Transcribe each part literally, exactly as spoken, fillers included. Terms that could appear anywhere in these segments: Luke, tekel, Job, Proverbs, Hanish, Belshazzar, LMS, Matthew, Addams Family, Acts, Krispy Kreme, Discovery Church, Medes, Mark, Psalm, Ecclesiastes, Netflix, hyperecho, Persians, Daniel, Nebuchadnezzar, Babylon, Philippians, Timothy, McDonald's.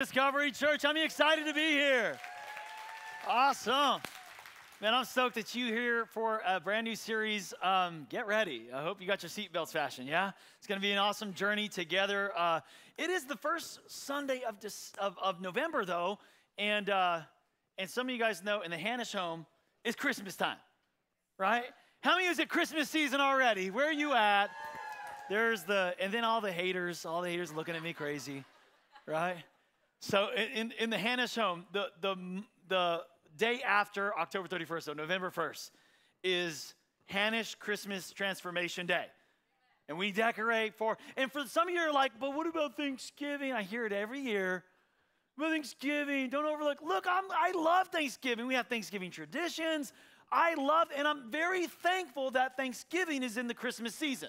Discovery Church, I'm excited to be here. Awesome. Man, I'm stoked that you're here for a brand new series. Um, get ready. I hope you got your seatbelts fashioned, yeah? It's going to be an awesome journey together. Uh, it is the first Sunday of, of, of November, though, and, uh, and some of you guys know in the Hanish home, it's Christmas time, right? How many of you is it Christmas season already? Where are you at? There's the, and then all the haters, all the haters looking at me crazy, right? So in, in the Hanish home, the, the, the day after October thirty-first, so November first, is Hanish Christmas Transformation Day. And we decorate for, and for some of you are like, but what about Thanksgiving? I hear it every year. But Thanksgiving, don't overlook. Look, I'm, I love Thanksgiving. We have Thanksgiving traditions. I love, and I'm very thankful that Thanksgiving is in the Christmas season.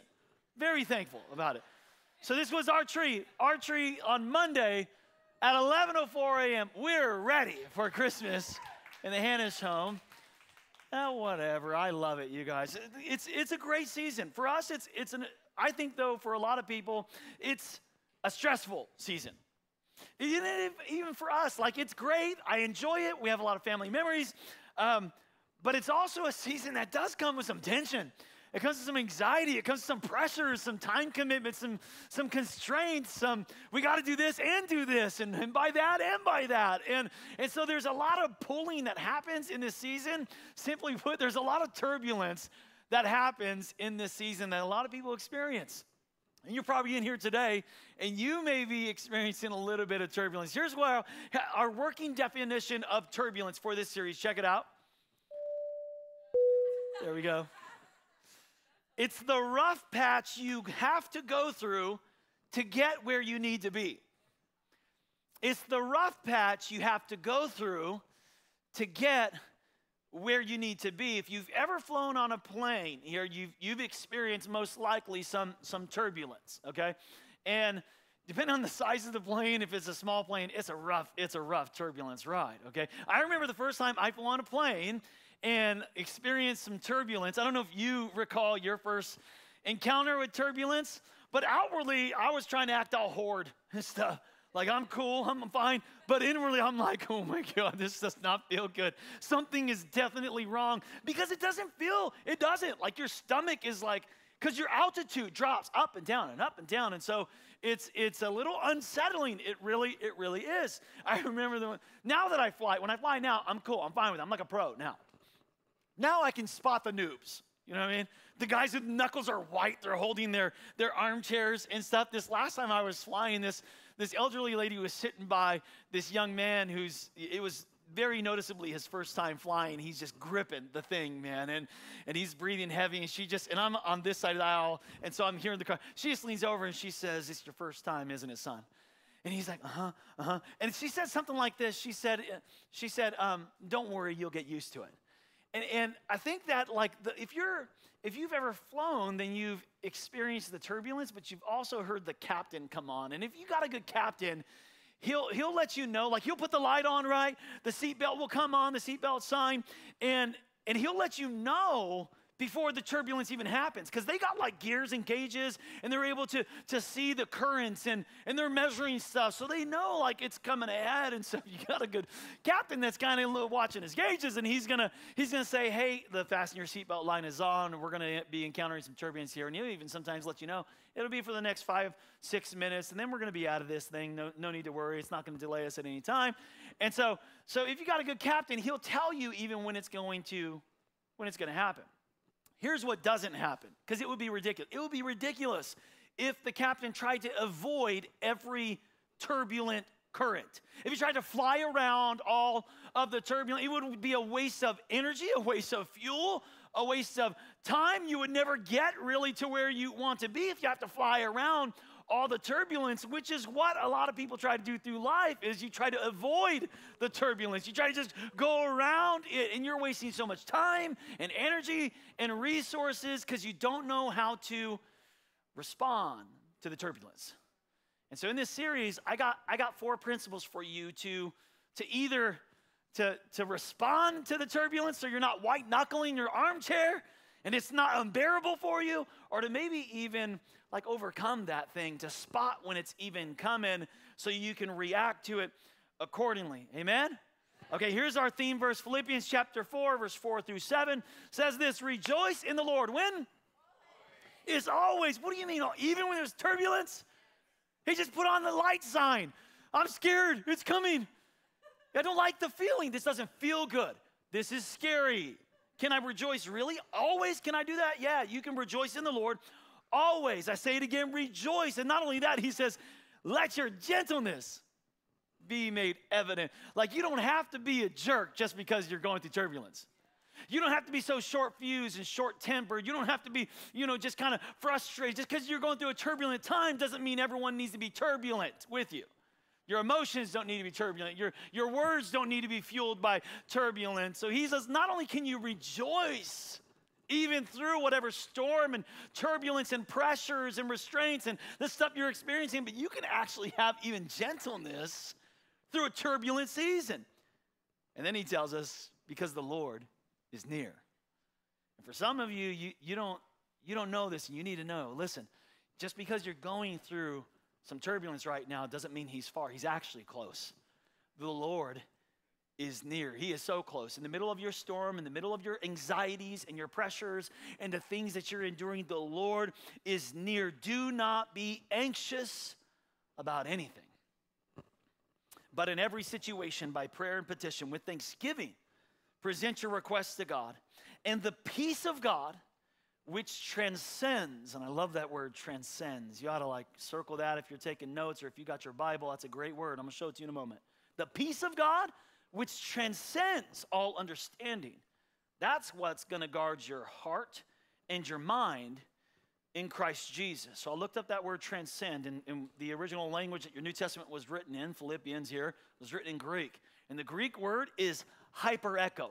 Very thankful about it. So this was our tree. Our tree on Monday at eleven oh four a m, we're ready for Christmas in the Hanish home. Oh, whatever, I love it, you guys. It's, it's a great season. For us, it's, it's an, I think, though, for a lot of people, it's a stressful season. Even for us, like, it's great. I enjoy it. We have a lot of family memories. Um, but it's also a season that does come with some tension. It comes to some anxiety. It comes to some pressures, some time commitments, some, some constraints, some we got to do this and do this, and, and by that and by that. And, and so there's a lot of pulling that happens in this season. Simply put, there's a lot of turbulence that happens in this season that a lot of people experience. And you're probably in here today, and you may be experiencing a little bit of turbulence. Here's what our, our working definition of turbulence for this series. Check it out. There we go. It's the rough patch you have to go through to get where you need to be. It's the rough patch you have to go through to get where you need to be. If you've ever flown on a plane here, you've, you've experienced most likely some, some turbulence, okay? And depending on the size of the plane, if it's a small plane, it's a rough, it's a rough turbulence ride, okay? I remember the first time I flew on a plane and experienced some turbulence. I don't know if you recall your first encounter with turbulence, but outwardly, I was trying to act all hoard and stuff. Like, I'm cool, I'm fine, but inwardly, I'm like, oh my God, this does not feel good. Something is definitely wrong because it doesn't feel, it doesn't. Like, your stomach is like, because your altitude drops up and down and up and down, and so it's it's a little unsettling. It really, it really is. I remember the one, now that I fly, when I fly now, I'm cool, I'm fine with it. I'm like a pro now. Now I can spot the noobs, you know what I mean? The guys whose knuckles are white, they're holding their, their armchairs and stuff. This last time I was flying, this, this elderly lady was sitting by this young man who's, it was very noticeably his first time flying. He's just gripping the thing, man, and, and he's breathing heavy, and she just, and I'm on this side of the aisle, and so I'm hearing the car. She just leans over, and she says, "It's your first time, isn't it, son?" And he's like, uh-huh, uh-huh. And she said something like this. She said, she said, um, "Don't worry, you'll get used to it." And, and I think that, like, the, if you're, if you've ever flown, then you've experienced the turbulence, but you've also heard the captain come on. And if you got a good captain, he'll, he'll let you know, like, he'll put the light on, right? The seatbelt will come on, the seatbelt sign, and, and he'll let you know before the turbulence even happens, because they got, like, gears and gauges, and they're able to, to see the currents, and, and they're measuring stuff, so they know, like, it's coming ahead. And so you got a good captain that's kind of watching his gauges, and he's gonna, he's gonna say, "Hey, the fasten your seatbelt line is on, and we're gonna be encountering some turbulence here," and he'll even sometimes let you know, it'll be for the next five, six minutes, and then we're gonna be out of this thing, no, no need to worry, it's not gonna delay us at any time. And so, so if you got a good captain, he'll tell you even when it's going to, when it's gonna happen. Here's what doesn't happen, because it would be ridiculous. It would be ridiculous if the captain tried to avoid every turbulent current. If he tried to fly around all of the turbulent, it would be a waste of energy, a waste of fuel, a waste of time. You would never get really to where you want to be if you have to fly around all the turbulence, which is what a lot of people try to do through life, is you try to avoid the turbulence. You try to just go around it, and you're wasting so much time and energy and resources because you don't know how to respond to the turbulence. And so in this series, I got, I got four principles for you to, to either to, to respond to the turbulence so you're not white-knuckling your armchair and it's not unbearable for you, or to maybe even like overcome that thing, to spot when it's even coming so you can react to it accordingly. Amen? Okay, here's our theme verse. Philippians chapter four, verse four through seven says this: rejoice in the Lord. When? It's always. What do you mean? Even when there's turbulence? He just put on the light sign. I'm scared. It's coming. I don't like the feeling. This doesn't feel good. This is scary. Can I rejoice really? Always? Can I do that? Yeah, you can rejoice in the Lord. Always. I say it again, rejoice. And not only that, he says, let your gentleness be made evident. Like, you don't have to be a jerk just because you're going through turbulence. You don't have to be so short-fused and short-tempered. You don't have to be, you know, just kind of frustrated. Just because you're going through a turbulent time doesn't mean everyone needs to be turbulent with you. Your emotions don't need to be turbulent. Your, your words don't need to be fueled by turbulence. So he says, not only can you rejoice even through whatever storm and turbulence and pressures and restraints and the stuff you're experiencing, but you can actually have even gentleness through a turbulent season. And then he tells us, because the Lord is near. And for some of you, you, you, don't, you don't know this, and you need to know. Listen, just because you're going through some turbulence right now doesn't mean he's far. He's actually close. The Lord is near. He is so close. In the middle of your storm, in the middle of your anxieties and your pressures and the things that you're enduring, the Lord is near. Do not be anxious about anything, but in every situation, by prayer and petition, with thanksgiving, present your requests to God. And the peace of God, which transcends, and I love that word, transcends. You ought to like circle that if you're taking notes or if you got your Bible. That's a great word. I'm going to show it to you in a moment. The peace of God, which transcends all understanding. That's what's going to guard your heart and your mind in Christ Jesus. So I looked up that word transcend in, in the original language that your New Testament was written in, Philippians here, was written in Greek. And the Greek word is hyperecho.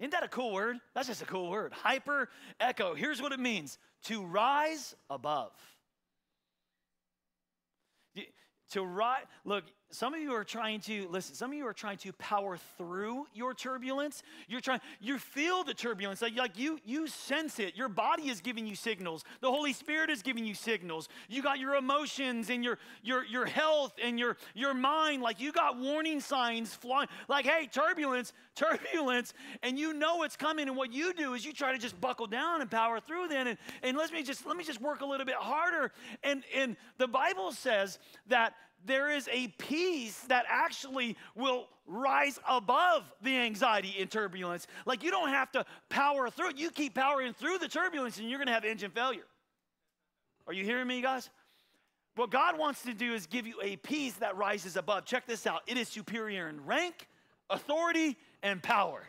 Isn't that a cool word? That's just a cool word. Hyper echo. Here's what it means: to rise above. To rise. Look, some of you are trying to, listen, some of you are trying to power through your turbulence. You're trying, you feel the turbulence. Like, like you, you sense it. Your body is giving you signals. The Holy Spirit is giving you signals. You got your emotions and your, your, your health and your, your mind. Like, you got warning signs flying. Like, hey, turbulence, turbulence. And you know it's coming. And what you do is you try to just buckle down and power through then. And, and let me just, let me just work a little bit harder. And, and the Bible says that there is a peace that actually will rise above the anxiety and turbulence. Like, you don't have to power through it. You keep powering through the turbulence and you're going to have engine failure. Are you hearing me, guys? What God wants to do is give you a peace that rises above. Check this out. It is superior in rank, authority, and power.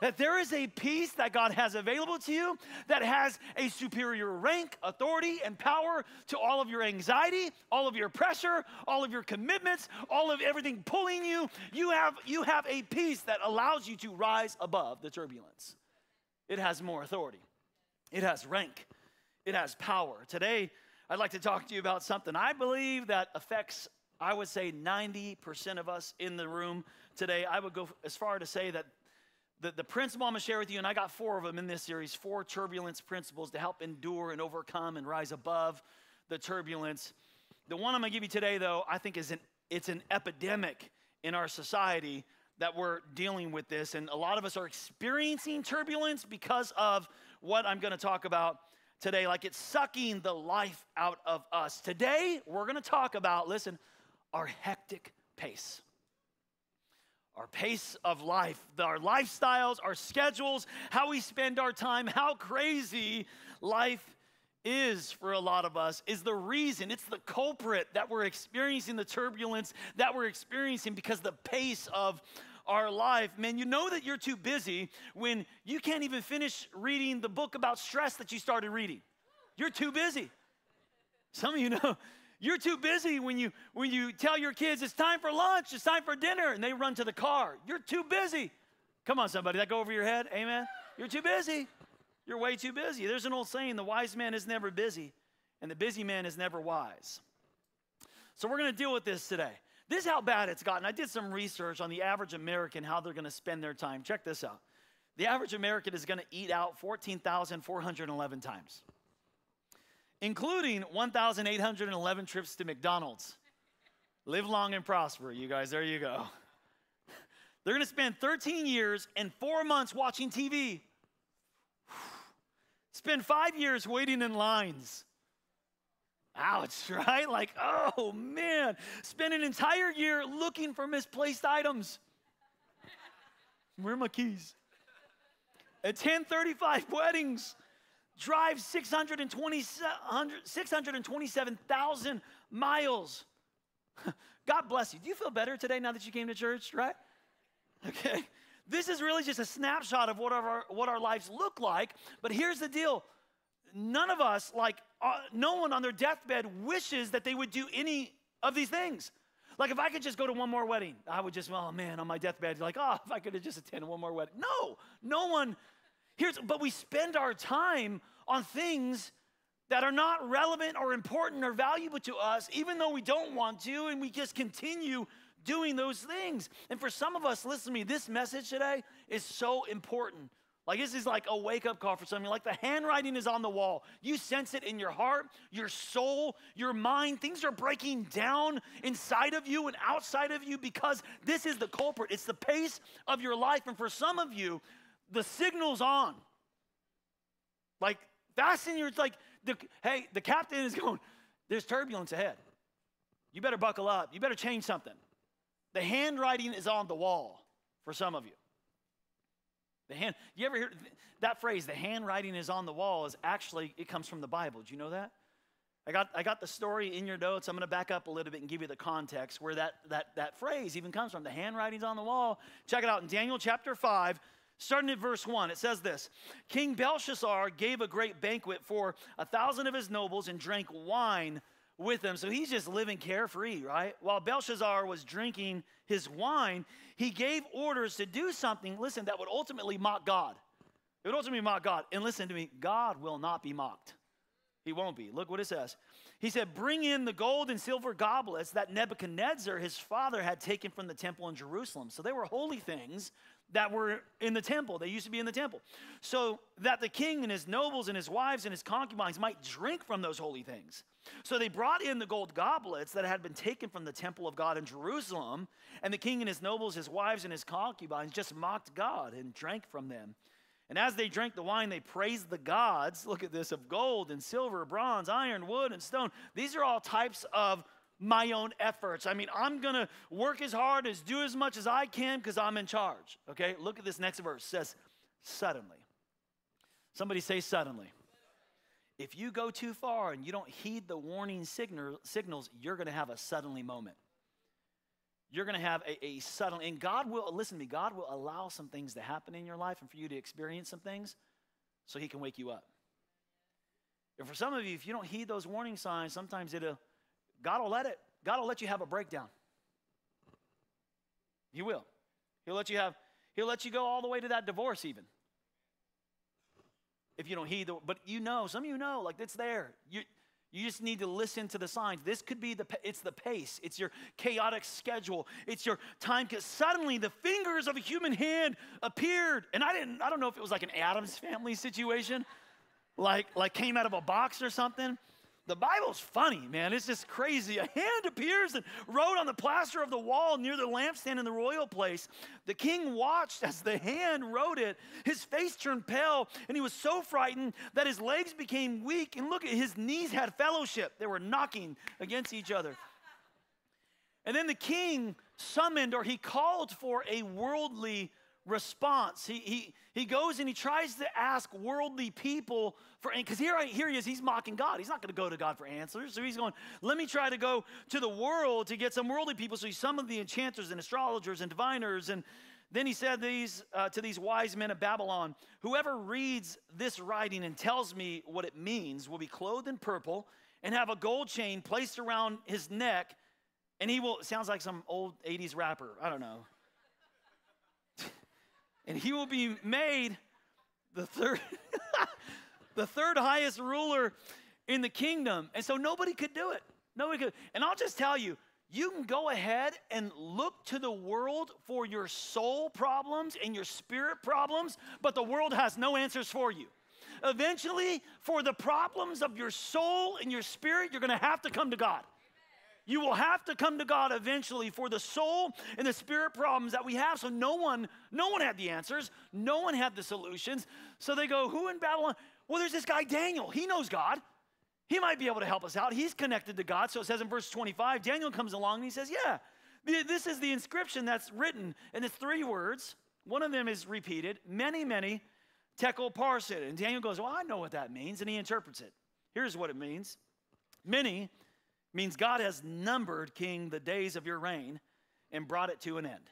That there is a peace that God has available to you that has a superior rank, authority, and power to all of your anxiety, all of your pressure, all of your commitments, all of everything pulling you. You have, you have a peace that allows you to rise above the turbulence. It has more authority. It has rank. It has power. Today, I'd like to talk to you about something I believe that affects, I would say, ninety percent of us in the room today. I would go as far to say that The, the principle I'm going to share with you, and I got four of them in this series, four turbulence principles to help endure and overcome and rise above the turbulence. The one I'm going to give you today, though, I think is an, it's an epidemic in our society that we're dealing with this. And a lot of us are experiencing turbulence because of what I'm going to talk about today. Like, it's sucking the life out of us. Today, we're going to talk about, listen, our hectic pace. Our pace of life, our lifestyles, our schedules, how we spend our time, how crazy life is for a lot of us is the reason, it's the culprit that we're experiencing the turbulence that we're experiencing because the pace of our life. Man, you know that you're too busy when you can't even finish reading the book about stress that you started reading. You're too busy. Some of you know. You're too busy when you, when you tell your kids, it's time for lunch, it's time for dinner, and they run to the car. You're too busy. Come on, somebody, that go over your head? Amen? You're too busy. You're way too busy. There's an old saying, the wise man is never busy, and the busy man is never wise. So we're going to deal with this today. This is how bad it's gotten. I did some research on the average American, how they're going to spend their time. Check this out. The average American is going to eat out fourteen thousand four hundred eleven times. including one thousand eight hundred eleven trips to McDonald's. Live long and prosper, you guys. There you go. They're going to spend thirteen years and four months watching T V. Spend five years waiting in lines. Ouch, right? Like, oh, man. Spend an entire year looking for misplaced items. Where are my keys? Attend thirty-five weddings. Drive six hundred twenty-seven thousand miles. God bless you. Do you feel better today now that you came to church, right? Okay. This is really just a snapshot of what our, what our lives look like. But here's the deal. None of us, like uh, no one on their deathbed wishes that they would do any of these things. Like if I could just go to one more wedding, I would just, oh man, on my deathbed, like, oh, if I could have just attended one more wedding. No, no one. Here's, but we spend our time on things that are not relevant or important or valuable to us, even though we don't want to, and we just continue doing those things. And for some of us, listen to me, this message today is so important. Like this is like a wake-up call for some of you. Like the handwriting is on the wall. You sense it in your heart, your soul, your mind. Things are breaking down inside of you and outside of you because this is the culprit. It's the pace of your life. And for some of you, the signal's on. Like fasten your, like, the, hey, the captain is going, there's turbulence ahead. You better buckle up. You better change something. The handwriting is on the wall for some of you. The hand, you ever hear that phrase, the handwriting is on the wall, is actually, it comes from the Bible. Do you know that? I got, I got the story in your notes. I'm going to back up a little bit and give you the context where that, that, that phrase even comes from. The handwriting's on the wall. Check it out in Daniel chapter five, starting at verse one. It says this, King Belshazzar gave a great banquet for a thousand of his nobles and drank wine with them. So he's just living carefree, right? While Belshazzar was drinking his wine, he gave orders to do something, listen, that would ultimately mock God. It would ultimately mock God. And listen to me, God will not be mocked. He won't be. Look what it says. He said, bring in the gold and silver goblets that Nebuchadnezzar, his father, had taken from the temple in Jerusalem. So they were holy things that were in the temple. They used to be in the temple. So that the king and his nobles and his wives and his concubines might drink from those holy things. So they brought in the gold goblets that had been taken from the temple of God in Jerusalem. And the king and his nobles, his wives and his concubines just mocked God and drank from them. And as they drank the wine, they praised the gods, look at this, of gold and silver, bronze, iron, wood, and stone. These are all types of my own efforts. I mean, I'm going to work as hard as do as much as I can because I'm in charge. Okay, look at this next verse. It says, suddenly. Somebody say suddenly. If you go too far and you don't heed the warning signal, signals, you're going to have a suddenly moment. You're going to have a, a suddenly, and God will, listen to me, God will allow some things to happen in your life and for you to experience some things so he can wake you up. And for some of you, if you don't heed those warning signs, sometimes it'll, God will let it. God will let you have a breakdown. He will. He'll let you have, he'll let you go all the way to that divorce even. If you don't heed the, but you know, some of you know, like it's there. You, you just need to listen to the signs. This could be the, it's the pace. It's your chaotic schedule. It's your time. Because suddenly the fingers of a human hand appeared. And I didn't, I don't know if it was like an Addams Family situation, like, like came out of a box or something. The Bible's funny, man. It's just crazy. A hand appears and wrote on the plaster of the wall near the lampstand in the royal place. The king watched as the hand wrote it. His face turned pale, and he was so frightened that his legs became weak. And look, his knees had fellowship. They were knocking against each other. And then the king summoned, or he called for a worldly response. He, he, he goes and he tries to ask worldly people for, because here, here he is, he's mocking God. He's not going to go to God for answers. So he's going, let me try to go to the world to get some worldly people. So he summoned the enchanters and astrologers and diviners. And then he said these uh, to these wise men of Babylon, whoever reads this writing and tells me what it means will be clothed in purple and have a gold chain placed around his neck. And he will, sounds like some old eighties rapper. I don't know. And he will be made the third, the third highest ruler in the kingdom. And so nobody could do it. Nobody could. And I'll just tell you, you can go ahead and look to the world for your soul problems and your spirit problems, but the world has no answers for you. eventually, for the problems of your soul and your spirit, you're going to have to come to God. You will have to come to God eventually for the soul and the spirit problems that we have. So no one, no one had the answers. No one had the solutions. So they go, who in Babylon? Well, there's this guy, Daniel. He knows God. He might be able to help us out. He's connected to God. So it says in verse twenty-five, Daniel comes along and he says, yeah, this is the inscription that's written. And it's three words. One of them is repeated. Many, many, tekel parsid. And Daniel goes, well, I know what that means. And he interprets it. Here's what it means. Many means God has numbered, king, the days of your reign and brought it to an end.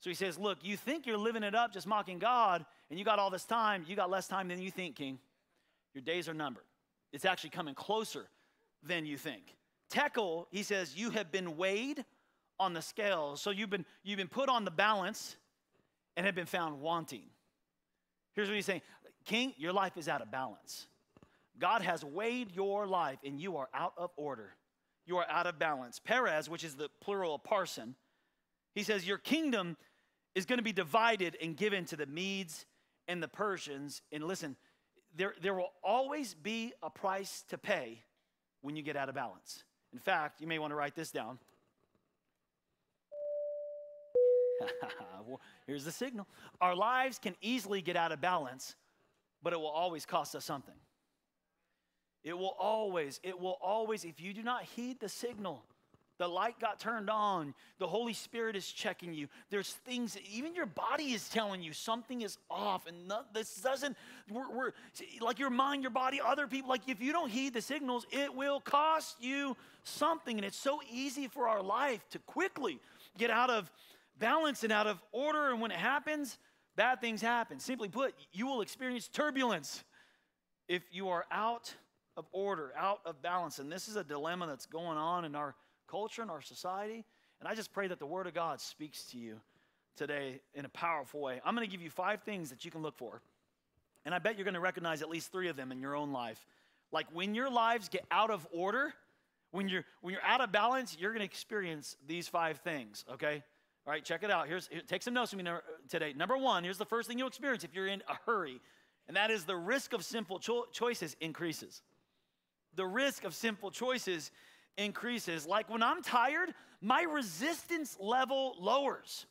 So he says, look, you think you're living it up just mocking God, and you got all this time. You got less time than you think, king. Your days are numbered. It's actually coming closer than you think. Tekel, he says, you have been weighed on the scales. So you've been, you've been put on the balance and have been found wanting. Here's what he's saying. King, your life is out of balance. God has weighed your life, and you are out of order. You are out of balance. Perez, which is the plural of parson, he says, your kingdom is going to be divided and given to the Medes and the Persians. And listen, there, there will always be a price to pay when you get out of balance. In fact, you may want to write this down. Well, here's the signal. Our lives can easily get out of balance, but it will always cost us something. It will always, it will always, if you do not heed the signal, the light got turned on, the Holy Spirit is checking you. There's things, even your body is telling you something is off. And not, this doesn't, we're, we're, like your mind, your body, other people, like if you don't heed the signals, it will cost you something. And it's so easy for our life to quickly get out of balance and out of order. And when it happens, bad things happen. Simply put, you will experience turbulence if you are out of order, out of balance. And this is a dilemma that's going on in our culture and our society. And I just pray that the Word of God speaks to you today in a powerful way. I'm going to give you five things that you can look for. And I bet you're going to recognize at least three of them in your own life. Like when your lives get out of order, when you're, when you're out of balance, you're going to experience these five things, okay? All right, check it out. Here's, here, take some notes from me today. Number one, here's the first thing you'll experience if you're in a hurry. And that is the risk of simple cho- choices increases. The risk of simple choices increases. Like when I'm tired, my resistance level lowers.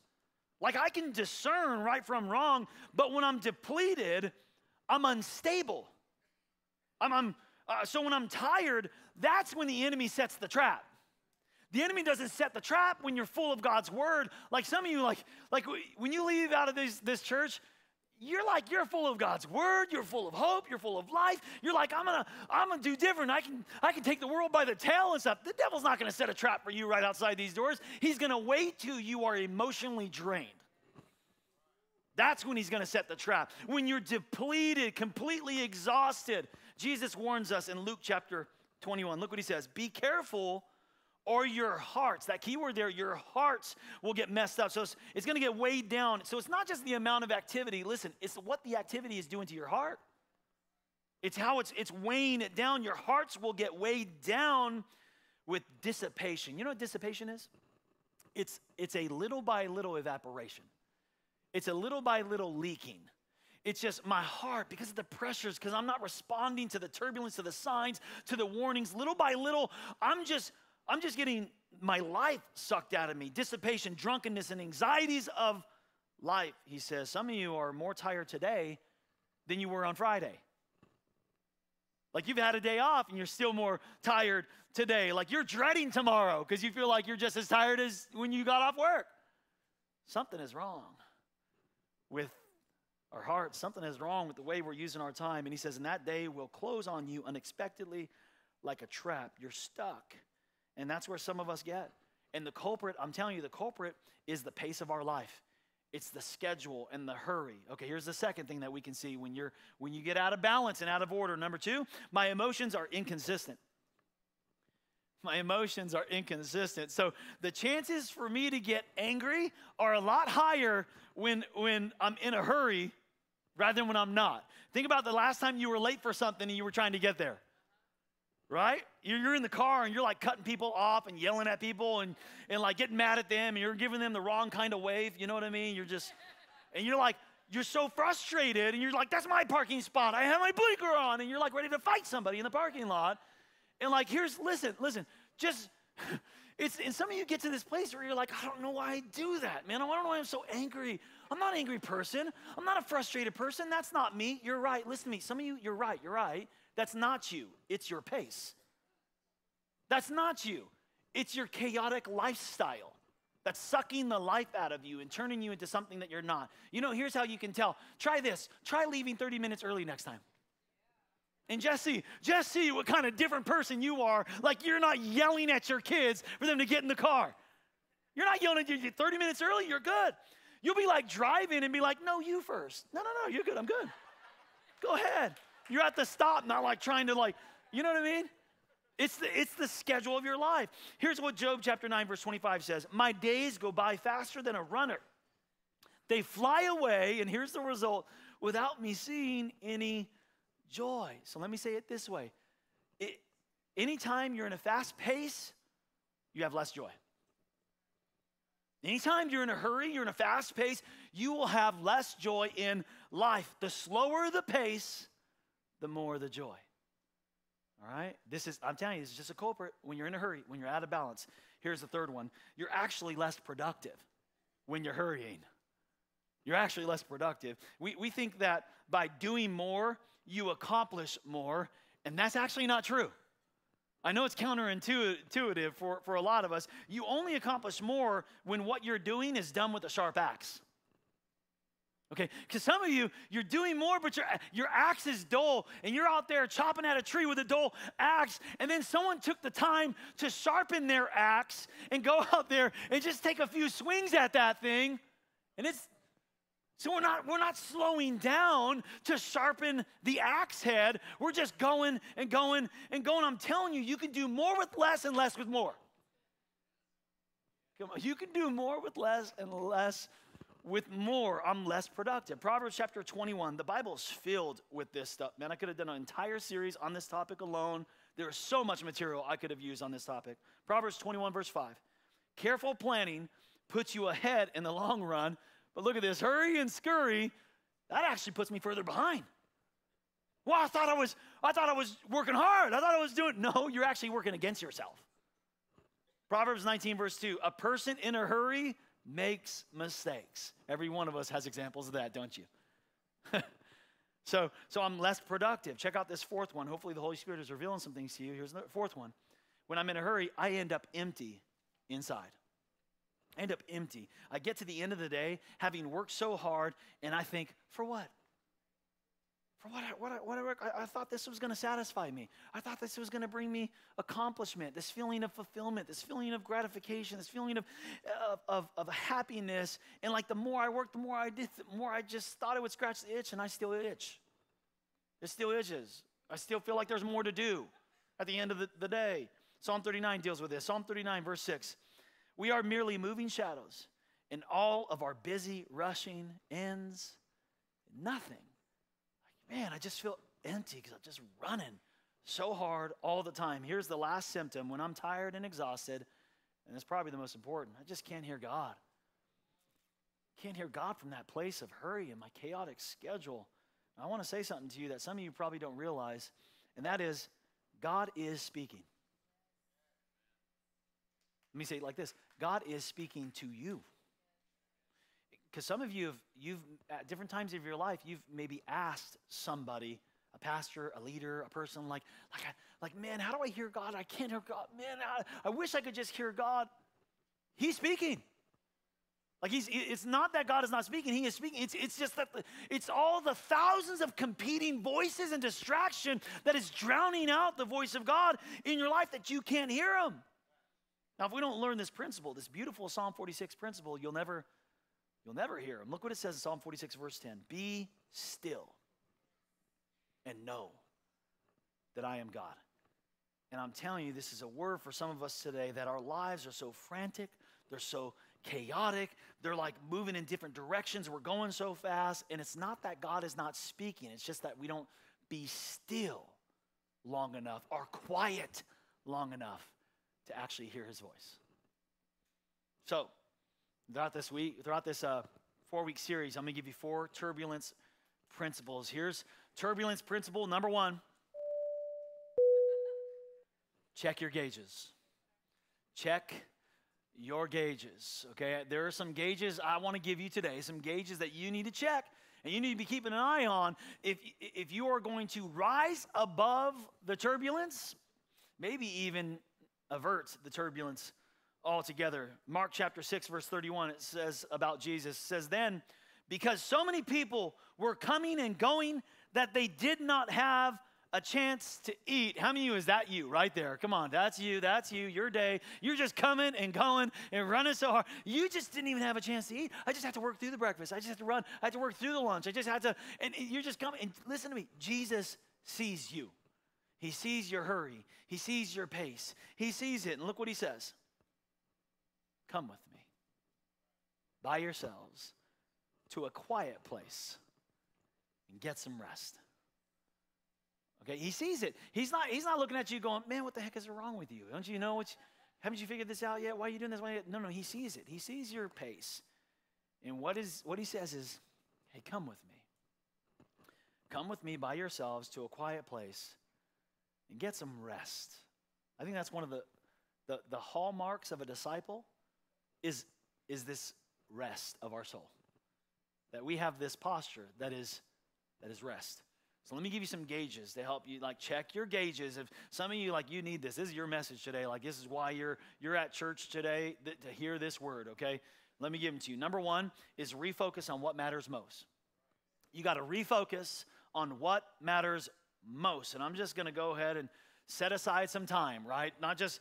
Like I can discern right from wrong, but when I'm depleted, I'm unstable. I'm, I'm uh, so when I'm tired, that's when the enemy sets the trap. The enemy doesn't set the trap when you're full of God's word. Like some of you, like, like when you leave out of this, this church, you're like, you're full of God's word. You're full of hope. You're full of life. You're like, I'm going to I'm gonna do different. I can, I can take the world by the tail and stuff. The devil's not going to set a trap for you right outside these doors. He's going to wait till you are emotionally drained. That's when he's going to set the trap. When you're depleted, completely exhausted. Jesus warns us in Luke chapter twenty-one. Look what he says. Be careful, or your hearts, that key word there, your hearts will get messed up. So it's, it's going to get weighed down. So it's not just the amount of activity. Listen, it's what the activity is doing to your heart. It's how it's, it's weighing it down. Your hearts will get weighed down with dissipation. You know what dissipation is? It's, it's a little by little evaporation. It's a little by little leaking. It's just my heart, because of the pressures, because I'm not responding to the turbulence, to the signs, to the warnings. Little by little, I'm just... I'm just getting my life sucked out of me. Dissipation, drunkenness, and anxieties of life, he says. Some of you are more tired today than you were on Friday. Like you've had a day off and you're still more tired today. Like you're dreading tomorrow because you feel like you're just as tired as when you got off work. Something is wrong with our hearts. Something is wrong with the way we're using our time. And he says, and that day will close on you unexpectedly like a trap. You're stuck. And that's where some of us get. And the culprit, I'm telling you, the culprit is the pace of our life. It's the schedule and the hurry. Okay, here's the second thing that we can see when you're when you get out of balance and out of order. Number two, my emotions are inconsistent. My emotions are inconsistent. So the chances for me to get angry are a lot higher when when I'm in a hurry rather than when I'm not. Think about the last time you were late for something and you were trying to get there. Right? You're in the car and you're like cutting people off and yelling at people and, and like getting mad at them and you're giving them the wrong kind of wave. You know what I mean? You're just, and you're like, you're so frustrated and you're like, that's my parking spot. I have my blinker on. And you're like ready to fight somebody in the parking lot. And like, here's, listen, listen, just, it's, and some of you get to this place where you're like, I don't know why I do that, man. I don't know why I'm so angry. I'm not an angry person. I'm not a frustrated person. That's not me. You're right. Listen to me. Some of you, you're right. You're right. That's not you. It's your pace. That's not you. It's your chaotic lifestyle that's sucking the life out of you and turning you into something that you're not. You know, here's how you can tell. Try this. Try leaving thirty minutes early next time. And just see, just see what kind of different person you are. Like, you're not yelling at your kids for them to get in the car. You're not yelling at you thirty minutes early, you're good. You'll be like driving and be like, no, you first. No, no, no, you're good, I'm good. Go ahead. You're at the stop, not like trying to like, you know what I mean? It's the, it's the schedule of your life. Here's what Job chapter nine, verse twenty-five says. My days go by faster than a runner. They fly away, and here's the result, without me seeing any joy. So let me say it this way. It, anytime you're in a fast pace, you have less joy. Anytime you're in a hurry, you're in a fast pace, you will have less joy in life. The slower the pace, the more the joy. All right, this is, I'm telling you, this is just a culprit. When you're in a hurry, when you're out of balance, here's the third one. You're actually less productive when you're hurrying. You're actually less productive. We, we think that by doing more, you accomplish more, and that's actually not true. I know it's counterintuitive for, for a lot of us. You only accomplish more when what you're doing is done with a sharp axe. Okay, because some of you, you're doing more, but your, your axe is dull, and you're out there chopping at a tree with a dull axe, and then someone took the time to sharpen their axe and go out there and just take a few swings at that thing, and it's, so we're not, we're not slowing down to sharpen the axe head. We're just going and going and going. I'm telling you, you can do more with less and less with more. Come on, you can do more with less and less with more. I'm less productive. Proverbs chapter twenty-one, the Bible's filled with this stuff. Man, I could have done an entire series on this topic alone. There is so much material I could have used on this topic. Proverbs twenty-one, verse five. Careful planning puts you ahead in the long run, but look at this, hurry and scurry, that actually puts me further behind. Well, I thought I was, I thought I was working hard. I thought I was doing, no, you're actually working against yourself. Proverbs nineteen, verse two, a person in a hurry makes mistakes. Every one of us has examples of that, don't you? so, so I'm less productive. Check out this fourth one. Hopefully the Holy Spirit is revealing some things to you. Here's the fourth one. When I'm in a hurry, I end up empty inside. I end up empty. I get to the end of the day having worked so hard, and I think, for what? For what? I, what, I, what I, work? I, I thought this was going to satisfy me. I thought this was going to bring me accomplishment, this feeling of fulfillment, this feeling of gratification, this feeling of, of, of, of happiness. And like the more I worked, the more I did, the more I just thought it would scratch the itch, and I still itch. It still itches. I still feel like there's more to do at the end of the, the day. Psalm thirty-nine deals with this. Psalm thirty-nine, verse six. We are merely moving shadows, and all of our busy rushing ends in nothing. Like, man, I just feel empty because I'm just running so hard all the time. Here's the last symptom. When I'm tired and exhausted, and it's probably the most important, I just can't hear God. Can't hear God from that place of hurry and my chaotic schedule. And I want to say something to you that some of you probably don't realize, and that is God is speaking. Let me say it like this. God is speaking to you. Because some of you, have, you've at different times of your life, you've maybe asked somebody, a pastor, a leader, a person, like, like, I, like man, how do I hear God? I can't hear God. Man, I, I wish I could just hear God. He's speaking. Like, he's, it's not that God is not speaking. He is speaking. It's, it's just that the, it's all the thousands of competing voices and distraction that is drowning out the voice of God in your life that you can't hear him. Now, if we don't learn this principle, this beautiful Psalm forty-six principle, you'll never, you'll never hear him. Look what it says in Psalm forty-six, verse ten. Be still and know that I am God. And I'm telling you, this is a word for some of us today that our lives are so frantic, they're so chaotic, they're like moving in different directions, we're going so fast, and it's not that God is not speaking, it's just that we don't be still long enough or quiet long enough to actually hear his voice. So, throughout this week, throughout this uh, four-week series. I'm going to give you four turbulence principles. Here's turbulence principle number one. Check your gauges. Check your gauges, okay? There are some gauges I want to give you today, some gauges that you need to check and you need to be keeping an eye on. If, if you are going to rise above the turbulence, maybe even avert the turbulence altogether. Mark chapter six, verse thirty-one, it says about Jesus, it says, "Then, because so many people were coming and going that they did not have a chance to eat." How many of you is that you right there? Come on, that's you, that's you, your day. You're just coming and going and running so hard. You just didn't even have a chance to eat. I just have to work through the breakfast. I just have to run. I have to work through the lunch. I just have to, and you're just coming. And listen to me, Jesus sees you. He sees your hurry. He sees your pace. He sees it. And look what he says. "Come with me by yourselves to a quiet place and get some rest." Okay, he sees it. He's not, he's not looking at you going, "Man, what the heck is wrong with you? Don't you know what? You, haven't you figured this out yet? Why are you doing this?" No, no, he sees it. He sees your pace. And what is what he says is, "Hey, come with me. Come with me by yourselves to a quiet place and get some rest." I think that's one of the, the, the hallmarks of a disciple is, is this rest of our soul. That we have this posture that is, that is rest. So let me give you some gauges to help you, like, check your gauges. If some of you, like, you need this, this is your message today. Like, this is why you're, you're at church today, th- to hear this word, okay? Let me give them to you. Number one is refocus on what matters most. You got to refocus on what matters most. And I'm just going to go ahead and set aside some time, right? Not just,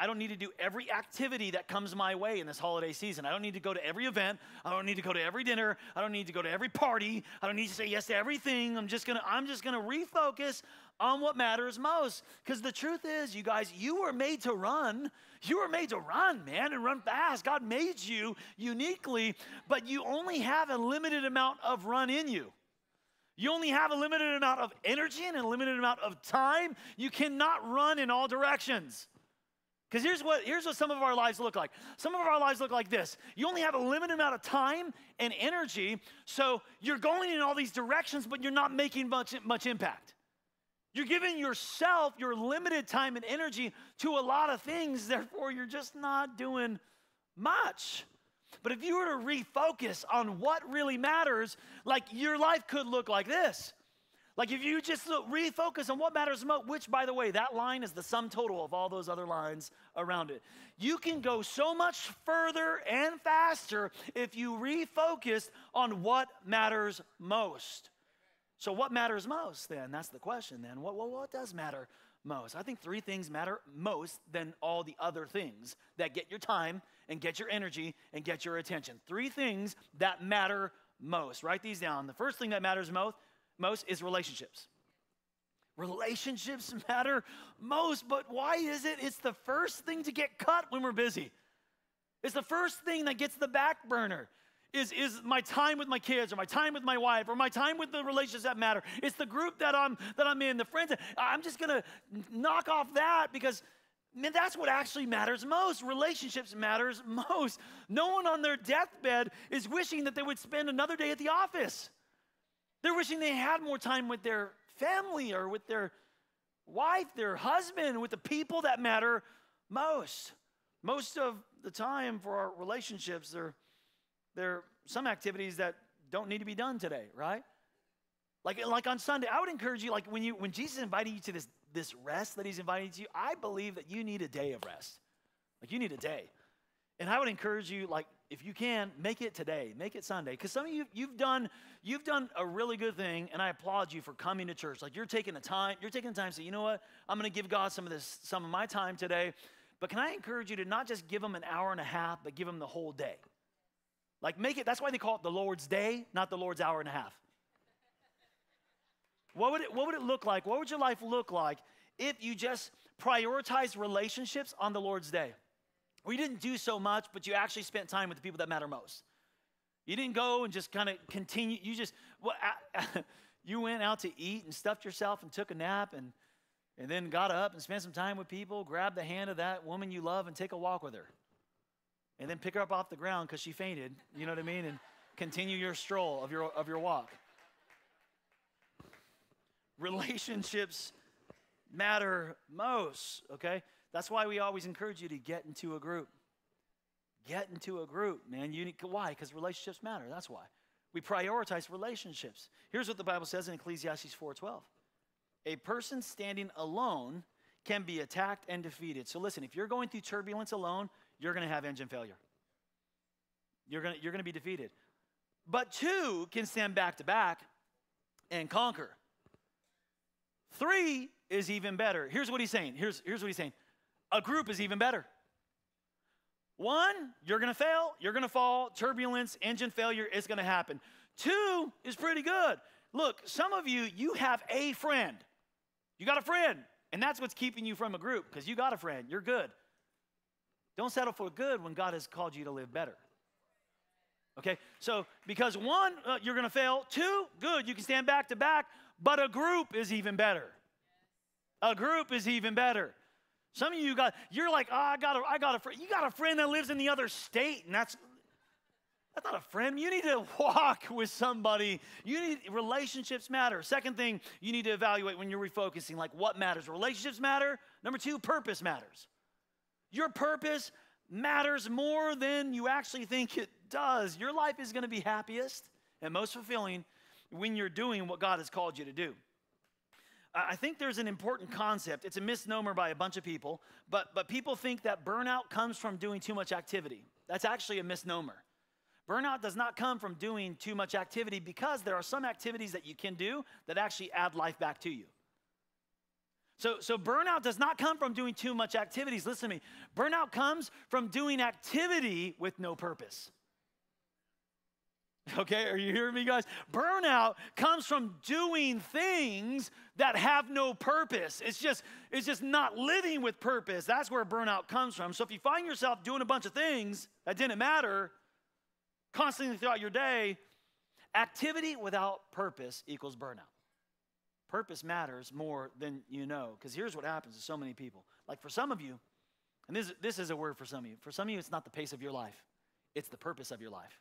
I don't need to do every activity that comes my way in this holiday season. I don't need to go to every event. I don't need to go to every dinner. I don't need to go to every party. I don't need to say yes to everything. I'm just gonna, I'm just gonna refocus on what matters most. Because the truth is, you guys, you were made to run. You were made to run, man, and run fast. God made you uniquely, but you only have a limited amount of run in you. You only have a limited amount of energy and a limited amount of time. You cannot run in all directions. Because here's what, here's what some of our lives look like. Some of our lives look like this. You only have a limited amount of time and energy, so you're going in all these directions, but you're not making much, much impact. You're giving yourself your limited time and energy to a lot of things, therefore you're just not doing much. But if you were to refocus on what really matters, like, your life could look like this. Like, if you just look, refocus on what matters most, which, by the way, that line is the sum total of all those other lines around it. You can go so much further and faster if you refocus on what matters most. So what matters most, then? That's the question, then. What, what, what does matter most? I think three things matter most than all the other things that get your time and get your energy and get your attention. Three things that matter most. Write these down. The first thing that matters most, most is relationships. Relationships matter most, but why is it it's the first thing to get cut when we're busy? It's the first thing that gets the back burner. Is, is my time with my kids, or my time with my wife, or my time with the relationships that matter. It's the group that I'm that I'm in, the friends. I'm just gonna knock off that because, man, that's what actually matters most. Relationships matters most. No one on their deathbed is wishing that they would spend another day at the office. They're wishing they had more time with their family or with their wife, their husband, with the people that matter most. Most of the time for our relationships, they're there are some activities that don't need to be done today, right? Like, like on Sunday, I would encourage you, like when you when Jesus invited you to this, this rest that he's inviting you to, I believe that you need a day of rest. Like, you need a day. And I would encourage you, like, if you can, make it today, make it Sunday. Because some of you, you've done, you've done a really good thing, and I applaud you for coming to church. Like, you're taking the time, you're taking the time to say, you know what, I'm gonna give God some of this, some of my time today. But can I encourage you to not just give him an hour and a half, but give him the whole day? Like, make it, that's why they call it the Lord's day, not the Lord's hour and a half. What would it, what would it look like? What would your life look like if you just prioritized relationships on the Lord's day? Where you didn't do so much, but you actually spent time with the people that matter most. You didn't go and just kind of continue. You just, well, I, I, you went out to eat and stuffed yourself and took a nap and, and then got up and spent some time with people, grabbed the hand of that woman you love and take a walk with her. And then pick her up off the ground because she fainted, you know what I mean? And Continue your stroll of your, of your walk. Relationships matter most, okay? That's why we always encourage you to get into a group. Get into a group, man. You need, why? Because relationships matter. That's why. We prioritize relationships. Here's what the Bible says in Ecclesiastes four twelve. A person standing alone can be attacked and defeated. So listen, if you're going through turbulence alone, you're going to have engine failure. You're going you're going to be defeated. But two can stand back to back and conquer. Three is even better. Here's what he's saying. Here's, here's what he's saying. A group is even better. One, you're going to fail. You're going to fall. Turbulence, engine failure is going to happen. Two is pretty good. Look, some of you, you have a friend. You got a friend. And that's what's keeping you from a group, because you got a friend. You're good. Don't settle for good when God has called you to live better. Okay? So because one, uh, you're going to fail. Two, good. You can stand back to back. But a group is even better. A group is even better. Some of you got, you're like, oh, I got a, I got a friend. You got a friend that lives in the other state, and that's, that's not a friend. You need to walk with somebody. You need, relationships matter. Second thing you need to evaluate when you're refocusing, like what matters? Relationships matter. Number two, purpose matters. Your purpose matters more than you actually think it does. Your life is going to be happiest and most fulfilling when you're doing what God has called you to do. I think there's an important concept. It's a misnomer by a bunch of people, but, but people think that burnout comes from doing too much activity. That's actually a misnomer. Burnout does not come from doing too much activity, because there are some activities that you can do that actually add life back to you. So, so burnout does not come from doing too much activities. Listen to me. Burnout comes from doing activity with no purpose. Okay, are you hearing me, guys? Burnout comes from doing things that have no purpose. It's just, it's just not living with purpose. That's where burnout comes from. So if you find yourself doing a bunch of things that didn't matter constantly throughout your day, activity without purpose equals burnout. Purpose matters more than you know, because here's what happens to so many people. Like for some of you, and this, this is a word for some of you. For some of you, it's not the pace of your life. It's the purpose of your life.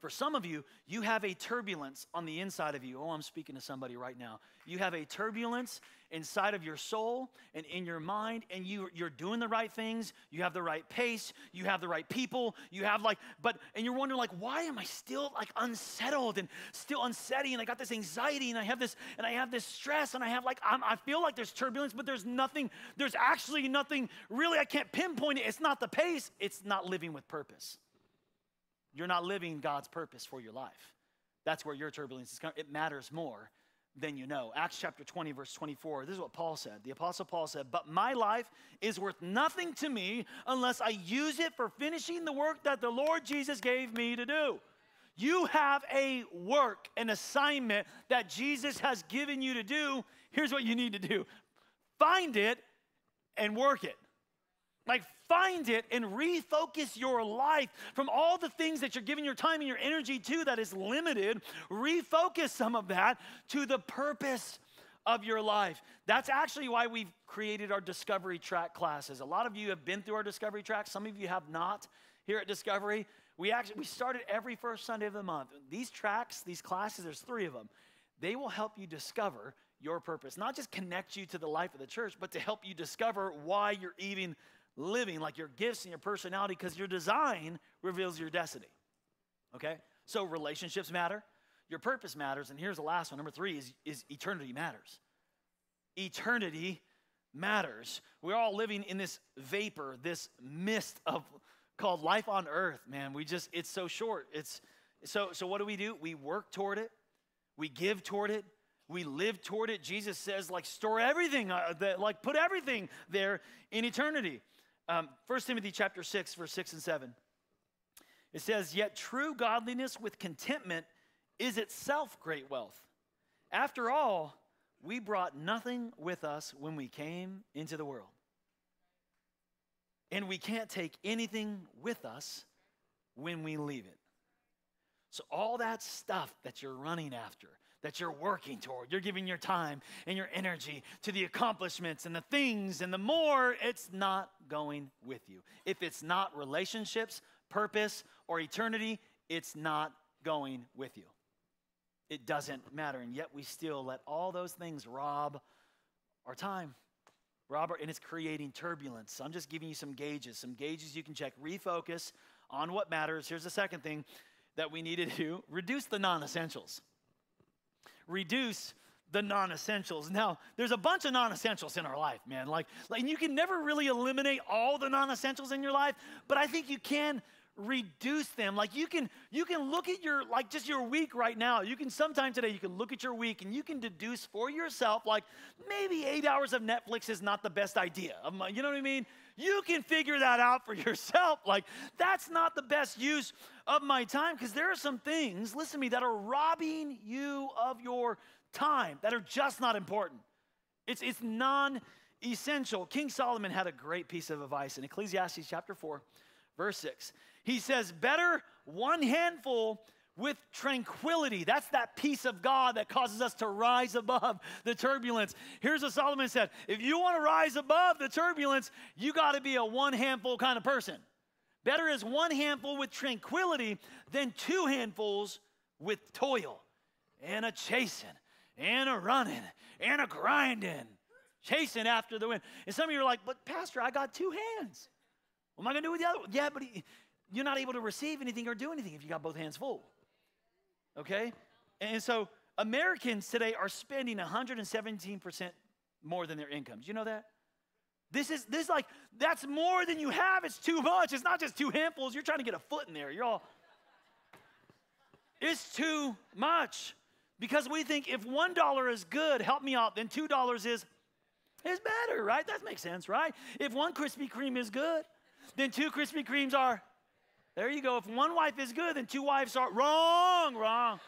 For some of you, you have a turbulence on the inside of you. Oh, I'm speaking to somebody right now. You have a turbulence inside of your soul and in your mind, and you, you're doing the right things. You have the right pace. You have the right people. You have like, but, and you're wondering like, why am I still like unsettled and still unsteady? And I got this anxiety, and I have this, and I have this stress, and I have like, I'm, I feel like there's turbulence, but there's nothing, there's actually nothing really, I can't pinpoint it. It's not the pace. It's not living with purpose. You're not living God's purpose for your life. That's where your turbulence is coming. It matters more than you know. Acts chapter twenty, verse twenty-four. This is what Paul said. The Apostle Paul said, but my life is worth nothing to me unless I use it for finishing the work that the Lord Jesus gave me to do. You have a work, an assignment that Jesus has given you to do. Here's what you need to do. Find it and work it. Like, find it and refocus your life from all the things that you're giving your time and your energy to that is limited. Refocus some of that to the purpose of your life. That's actually why we've created our Discovery Track classes. A lot of you have been through our Discovery Track. Some of you have not here at Discovery. We actually we started every first Sunday of the month. These tracks, these classes, there's three of them. They will help you discover your purpose. Not just connect you to the life of the church, but to help you discover why you're even living, like your gifts and your personality, because your design reveals your destiny. Okay? So relationships matter. Your purpose matters. And here's the last one. Number three is, is eternity matters. Eternity matters. We're all living in this vapor, this mist of called life on earth, man. We just, it's so short. It's so, so what do we do? We work toward it. We give toward it. We live toward it. Jesus says, like, store everything, uh, that, like, put everything there in eternity. Um, First Timothy chapter six, verse six and seven. It says, yet true godliness with contentment is itself great wealth. After all, we brought nothing with us when we came into the world. And we can't take anything with us when we leave it. So all that stuff that you're running after, that you're working toward, you're giving your time and your energy to the accomplishments and the things and the more, it's not going with you. If it's not relationships, purpose, or eternity, it's not going with you. It doesn't matter. And yet we still let all those things rob our time. Rob our, and it's creating turbulence. So I'm just giving you some gauges, some gauges you can check. Refocus on what matters. Here's the second thing that we need to do. Reduce the non-essentials. Reduce the non-essentials. Now, there's a bunch of non-essentials in our life, man. Like, like you can never really eliminate all the non-essentials in your life, but I think you can reduce them. Like you can, you can look at your, like just your week right now. You can sometime today, you can look at your week and you can deduce for yourself, like maybe eight hours of Netflix is not the best idea. You know what I mean? You can figure that out for yourself. Like that's not the best use of my time, because there are some things, listen to me, that are robbing you of your time, that are just not important. It's, it's non-essential. King Solomon had a great piece of advice in Ecclesiastes chapter four, verse six. He says, better one handful with tranquility. That's that peace of God that causes us to rise above the turbulence. Here's what Solomon said. If you want to rise above the turbulence, you got to be a one handful kind of person. Better is one handful with tranquility than two handfuls with toil and a chasing and a running and a grinding, chasing after the wind. And some of you are like, but Pastor, I got two hands. What am I going to do with the other one? Yeah, but he, you're not able to receive anything or do anything if you got both hands full, okay? And so Americans today are spending one hundred seventeen percent more than their incomes. You know that? This is, this is like, that's more than you have. It's too much. It's not just two handfuls. You're trying to get a foot in there. You're all, it's too much. Because we think if one dollar is good, help me out, then two dollars is, is better, right? That makes sense, right? If one Krispy Kreme is good, then two Krispy Kremes are, there you go. If one wife is good, then two wives are, wrong, wrong.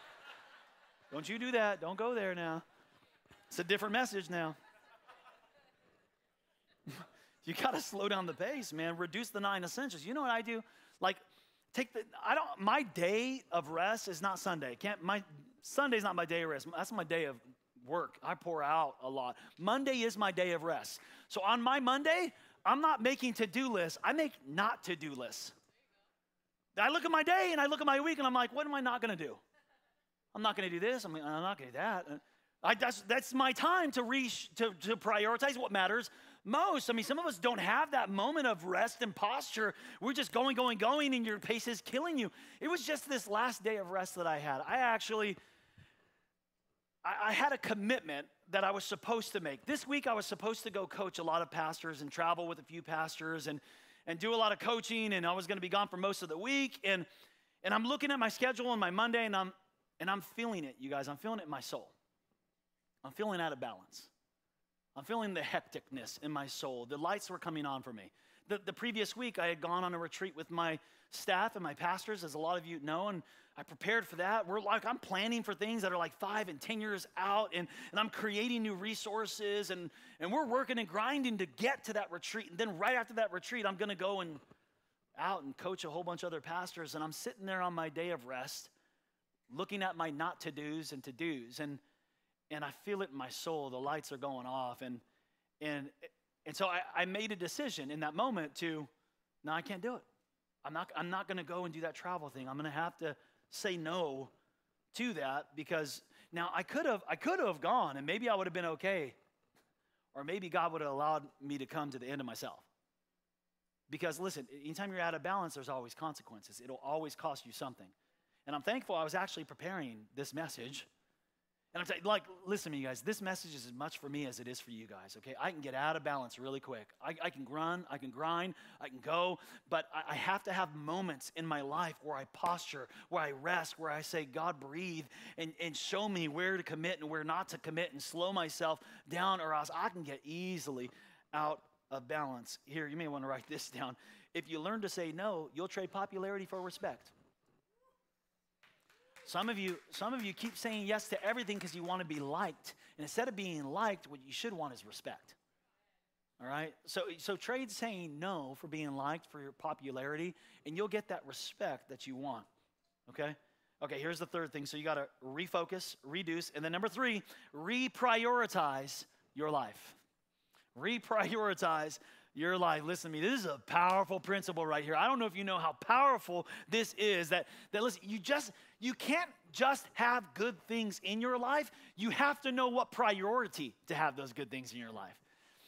Don't you do that. Don't go there now. It's a different message now. You got to slow down the pace, man. Reduce the nine essentials. You know what I do? Like, take the, I don't, my day of rest is not Sunday. Can't, my, Sunday's not my day of rest. That's my day of work. I pour out a lot. Monday is my day of rest. So on my Monday, I'm not making to-do lists. I make not to-do lists. I look at my day and I look at my week and I'm like, what am I not going to do? I'm not going to do this. I'm, I'm not going to do that. I, that's, that's my time to, reach, to, to prioritize what matters most. I mean, some of us don't have that moment of rest and posture. We're just going, going, going, and your pace is killing you. It was just this last day of rest that I had. I actually, I, I had a commitment that I was supposed to make. This week I was supposed to go coach a lot of pastors and travel with a few pastors and and do a lot of coaching, and I was going to be gone for most of the week, and and I'm looking at my schedule on my Monday, and I'm and I'm feeling it, you guys. I'm feeling it in my soul. I'm feeling out of balance. I'm feeling the hecticness in my soul. The lights were coming on for me. The, the previous week, I had gone on a retreat with my staff and my pastors, as a lot of you know, and I prepared for that. We're like, I'm planning for things that are like five and ten years out, and, and I'm creating new resources, and, and we're working and grinding to get to that retreat. And then right after that retreat, I'm going to go and out and coach a whole bunch of other pastors, and I'm sitting there on my day of rest looking at my not to-dos and to-dos, and and I feel it in my soul. The lights are going off, and and and so I, I made a decision in that moment to, no, I can't do it. I'm not, I'm not going to go and do that travel thing. I'm going to have to say no to that, because now I could have, I could have gone, and maybe I would have been okay, or maybe God would have allowed me to come to the end of myself. Because listen, anytime you're out of balance, there's always consequences. It'll always cost you something. And I'm thankful I was actually preparing this message. And I'm saying, like, listen to me, you guys. This message is as much for me as it is for you guys, okay? I can get out of balance really quick. I, I can run, I can grind, I can go, but I, I have to have moments in my life where I posture, where I rest, where I say, God, breathe, and, and show me where to commit and where not to commit and slow myself down, or else I can get easily out of balance. Here, you may want to write this down. If you learn to say no, you'll trade popularity for respect. Some of you, some of you keep saying yes to everything because you want to be liked. And instead of being liked, what you should want is respect. All right? So, so trade saying no for being liked, for your popularity, and you'll get that respect that you want. Okay? Okay, here's the third thing. So you got to refocus, reduce. And then number three, reprioritize your life. Reprioritize your life. Listen to me. This is a powerful principle right here. I don't know if you know how powerful this is. That, that listen, you just, you can't just have good things in your life. You have to know what priority to have those good things in your life.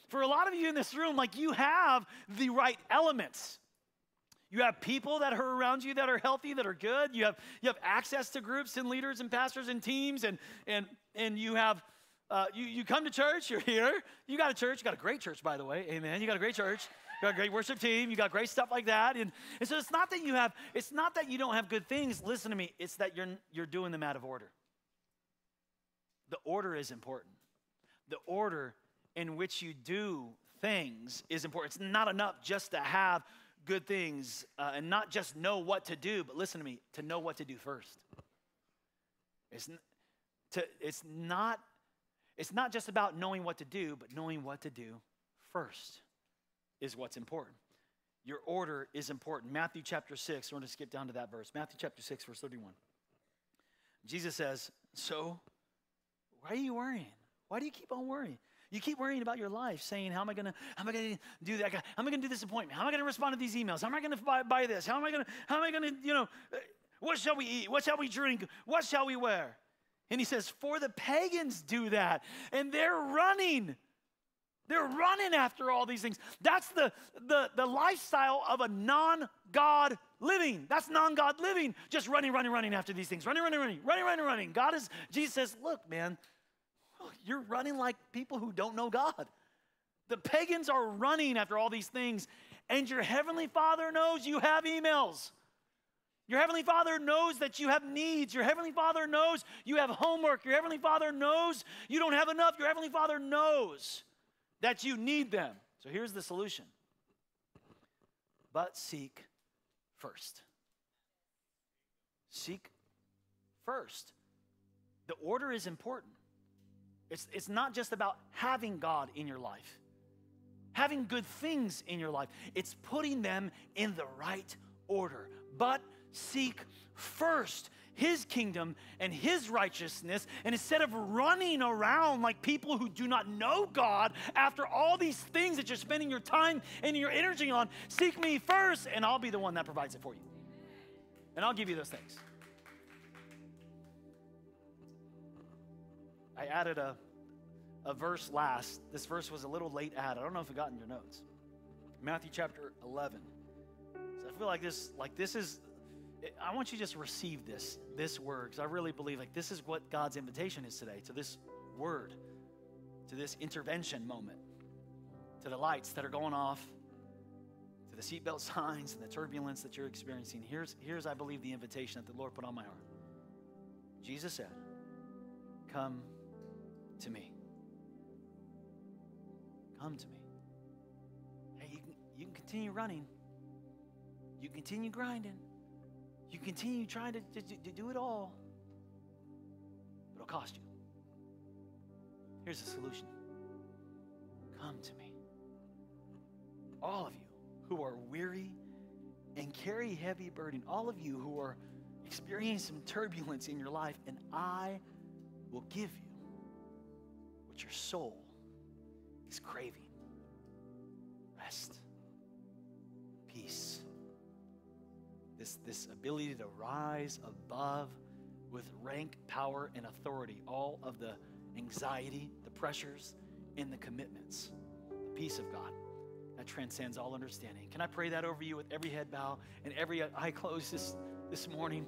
For a lot of you in this room, like, you have the right elements. You have people that are around you that are healthy, that are good. You have, you have access to groups and leaders and pastors and teams, and, and, and you have, uh, you, you come to church, you're here. You got a church. You got a great church, by the way. Amen. You got a great church. You got a great worship team. You got great stuff like that. And, and so it's not that you have, it's not that you don't have good things. Listen to me. It's that you're, you're doing them out of order. The order is important. The order in which you do things is important. It's not enough just to have good things uh, and not just know what to do, but listen to me, to know what to do first. It's, n to, it's, not, it's not just about knowing what to do, but knowing what to do first is what's important. Your order is important. Matthew chapter six, we're going to skip down to that verse. Matthew chapter six, verse thirty-one. Jesus says, so why are you worrying? Why do you keep on worrying? You keep worrying about your life, saying, how am I going to, how am I going to do that? How am I going to do this appointment? How am I going to respond to these emails? How am I going to buy, buy this? How am I going to, how am I going to, you know, what shall we eat? What shall we drink? What shall we wear? And he says, for the pagans do that, and they're running. They're running after all these things. That's the, the, the lifestyle of a non-God living. That's non-God living. Just running, running, running after these things. Running, running, running, running, running, running. God is, Jesus says, look, man, you're running like people who don't know God. The pagans are running after all these things, and your heavenly Father knows you have emails. Your heavenly Father knows that you have needs. Your heavenly Father knows you have homework. Your heavenly Father knows you don't have enough. Your heavenly Father knows that you need them. So here's the solution. But seek first. Seek first. The order is important. It's, it's not just about having God in your life, having good things in your life. It's putting them in the right order. But seek first his kingdom and his righteousness. And instead of running around like people who do not know God after all these things that you're spending your time and your energy on, seek me first, and I'll be the one that provides it for you. And I'll give you those things. I added a, a verse last. This verse was a little late added. I don't know if it got in your notes. Matthew chapter eleven. So I feel like this, like this is, I want you to just receive this, this word, because I really believe like this is what God's invitation is today, to this word, to this intervention moment, to the lights that are going off, to the seatbelt signs and the turbulence that you're experiencing. Here's, here's I believe, the invitation that the Lord put on my heart. Jesus said, come to me. Come to me. Hey, you can, you can continue running. You can continue grinding. You can continue trying to, to, to do it all. But it'll cost you. Here's the solution. Come to me. All of you who are weary and carry heavy burden, all of you who are experiencing some turbulence in your life, and I will give you what your soul is craving. Rest. Peace. This, this ability to rise above with rank, power, and authority. All of the anxiety, the pressures, and the commitments. The peace of God that transcends all understanding. Can I pray that over you with every head bow and every eye closed this, this morning?